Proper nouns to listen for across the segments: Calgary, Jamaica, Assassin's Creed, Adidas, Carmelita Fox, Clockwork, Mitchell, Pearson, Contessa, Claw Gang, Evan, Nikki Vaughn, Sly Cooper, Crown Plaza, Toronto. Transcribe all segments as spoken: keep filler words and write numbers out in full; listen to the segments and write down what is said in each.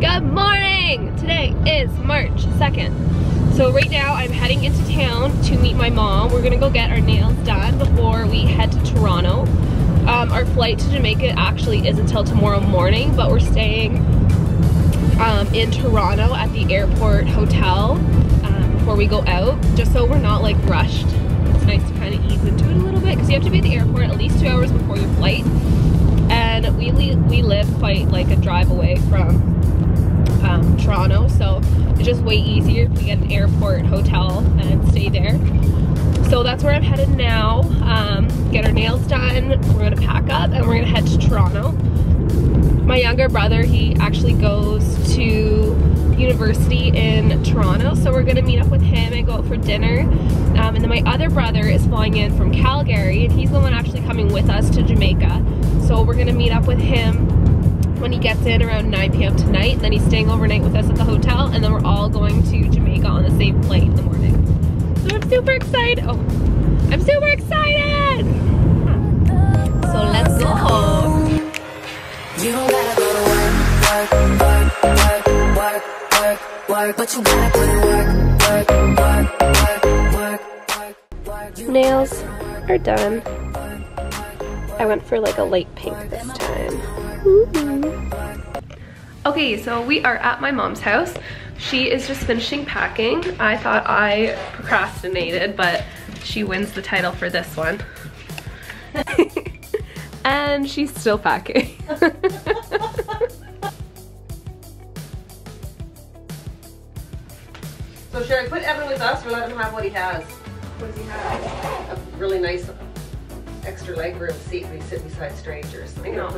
Good morning! Today is March second. So right now I'm heading into town to meet my mom. We're gonna go get our nails done before we head to Toronto. Um, our flight to Jamaica actually is until tomorrow morning, but we're staying um, in Toronto at the airport hotel um, before we go out, just so we're not like rushed. It's nice to kind of ease into it a little bit, because you have to be at the airport at least two hours before your flight. And we, we live quite like a drive away from Um, Toronto, so it's just way easier if we get an airport hotel and stay there. So that's where I'm headed now. Um, get our nails done, we're gonna pack up, and we're gonna head to Toronto. My younger brother, he actually goes to university in Toronto, so we're gonna meet up with him and go out for dinner. Um, and then my other brother is flying in from Calgary, and he's the one actually coming with us to Jamaica. So we're gonna meet up with him when he gets in around nine p m tonight, and then he's staying overnight with us at the hotel, and then we're all going to Jamaica on the same flight in the morning. So I'm super excited. Oh, I'm super excited! Huh. So let's go home. You don't gotta go to work, work, work, work, work, work, work, but you gotta go to work, work, work, work, work, work. Nails are done. I went for like a light pink this time. Okay, so we are at my mom's house. She is just finishing packing. I thought I procrastinated, but she wins the title for this one. And she's still packing. So should I put Evan with us or let him have what he has? What does he have? A really nice extra legroom seat when you sit beside strangers. I know.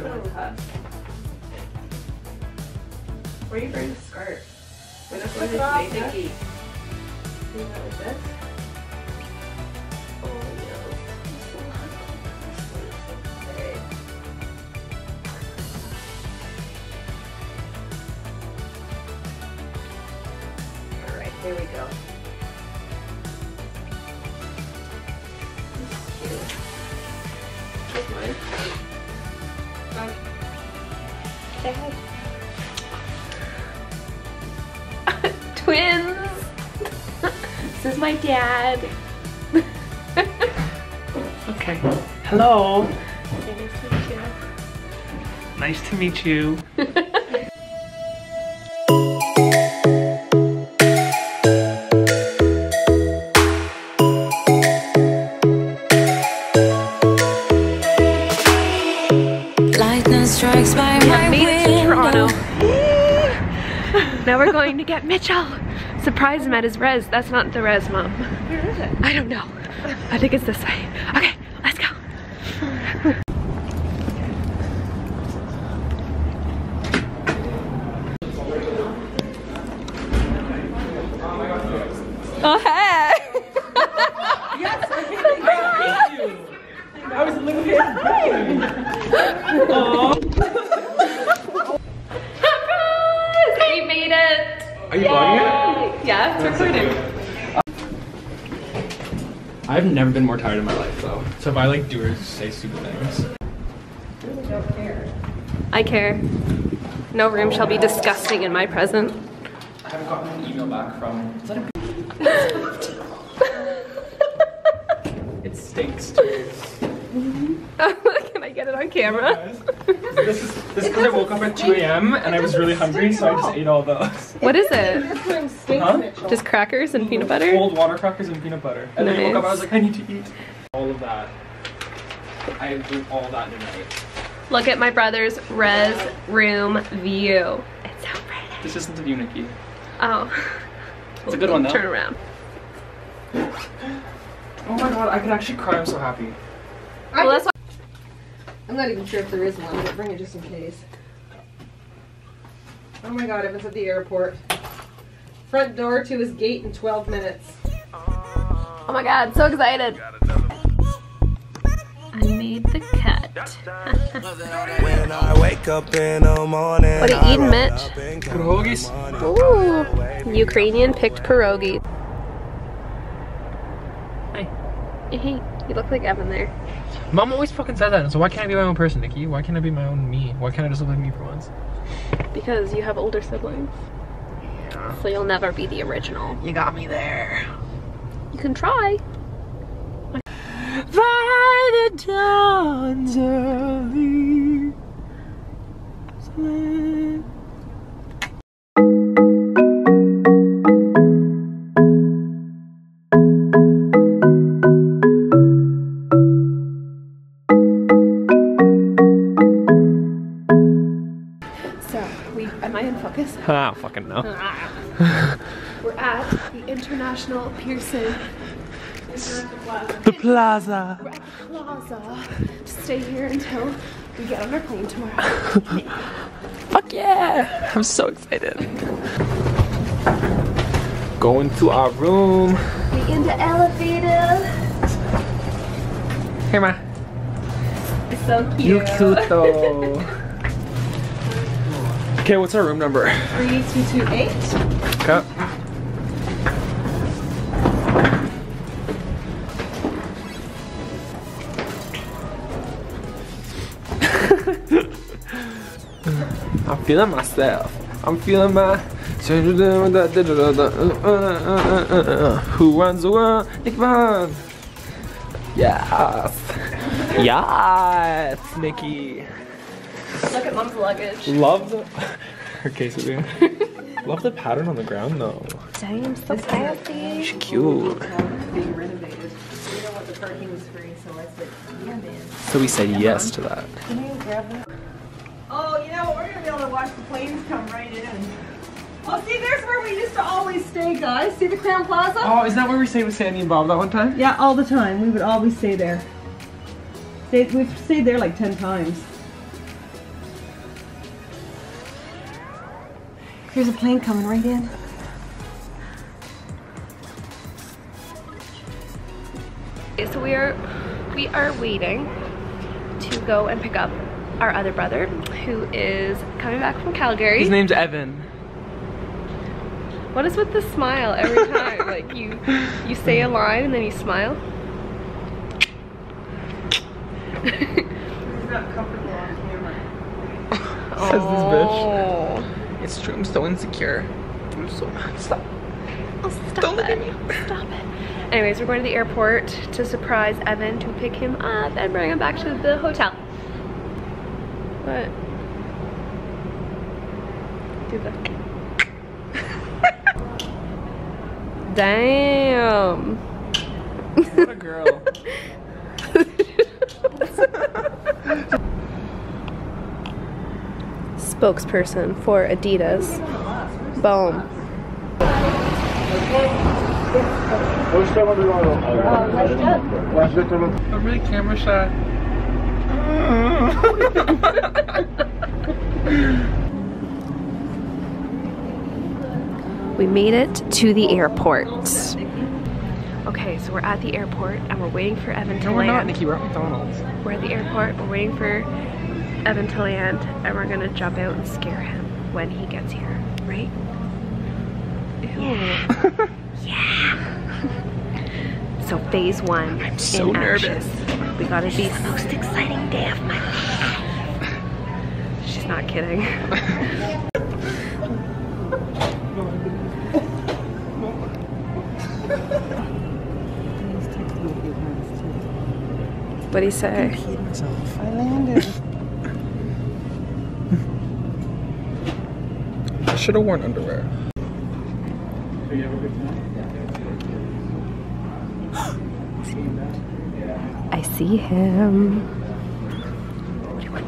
Where are you wearing the scarf? We're not going to Nikki. Do you know this? Oh no. All right, there we go. Twins! This is my dad. Okay. Hello. Nice to meet you. Nice to meet you. Now we're going to get Mitchell. Surprise him at his res. That's not the res, Mom. Where is it? I don't know. I think it's this way. Okay, let's go. Oh, hey. Yes, I can't you. I was looking at his Are you vlogging it? Yeah, it's recorded. I've never been more tired in my life though. So if I like do or say stupid things. I really don't care. I care. No room shall be disgusting in my presence. I haven't gotten an email back from... Is that a... It stinks too. Can I get it on camera? This is this because I woke up at two a m and I was really hungry, so I just ate all those. What is it? Huh? Just crackers and peanut butter? Cold water crackers and peanut butter. And nice. Then I woke up, I was like, I need to eat all of that. I ate all that tonight. Look at my brother's res room view. It's so pretty. This isn't the view, Nikki. Oh. It's a good one, though. Turn around. Oh my god, I could actually cry. I'm so happy. Well, that's I'm not even sure if there is one, but bring it just in case. Oh my god, Evan's at the airport. Front door to his gate in twelve minutes. Oh my god, so excited. I made the cut. When I wake up in the morning, what are you eating, Mitch? Pierogies. Ooh, Ukrainian picked pierogies. Hi. Hey, you look like Evan there. Mom always fucking said that, so why can't I be my own person, Nikki? Why can't I be my own me? Why can't I just look like me for once? because you have older siblings. Yeah. So you'll never be the original. You got me there. You can try. By the dawn's early sun. So, we, am I in focus? I don't fucking know. We're at the International Pearson. The plaza. We're at the plaza. Just stay here until we get on our plane tomorrow. Fuck yeah! I'm so excited. Going to our room. We in the elevator. Hey ma. It's so cute. You cute though. Okay, what's our room number? three two two eight. Okay. I'm feeling myself. I'm feeling my. Who runs the world? Nikki Vaughn. Yes. Yes, Nikki. Look at mom's luggage. Love the. Her case is in. Love the pattern on the ground though. Damn, so fancy. She's cute. Being renovated. We don't want the parking was free, so I said, yeah, man. So we said yes to that. Can you grab that? Oh, you know, we're going to be able to watch the planes come right in. Well, see, there's where we used to always stay, guys. See the Crown Plaza? Oh, is that where we stayed with Sandy and Bob that one time? Yeah, all the time. We would always stay there. Stay, we've stayed there like ten times. Here's a plane coming right in. Okay, so we are, we are waiting to go and pick up our other brother, who is coming back from Calgary. His name's Evan. What is with the smile every time? Like you, you say a line and then you smile. He's not comfortable on camera. Says oh. This bitch. It's true. I'm so insecure. I'm so stop. Oh, stop. Don't look at me. Stop it. Anyways, we're going to the airport to surprise Evan, to pick him up and bring him back to the hotel. But do that. Damn. What a girl. Spokesperson for Adidas. Boom. I'm really camera shy. We made it to the airport. Okay, so we're at the airport and we're waiting for Evan to land. No, we're not, Nikki, we're at McDonald's. We're at the airport, we're waiting for Evan to land, and we're gonna jump out and scare him when he gets here, right? Ew. Yeah. Yeah. So phase one. I'm so in nervous. Action. We gotta be the most exciting day of my life. She's not kidding. What'd he say? I peed myself. I landed. I should have worn underwear. Are you ever good tonight? I see him. What do you want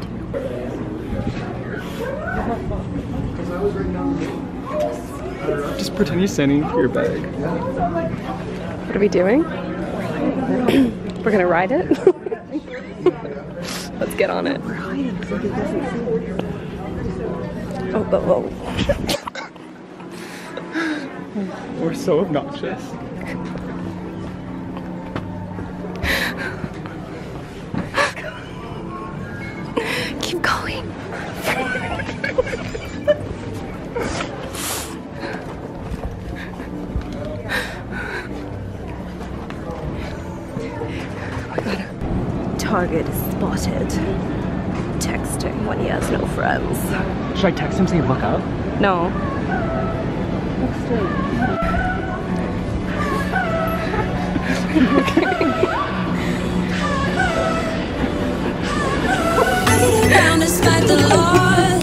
to do? Just pretend you're standing for your bag. What are we doing? We're gonna ride it? Let's get on it. Oh, oh, oh. We're so obnoxious. Target spotted. Texting. when he has no friends. Should I text him, say look up? No. Look straight. Okay.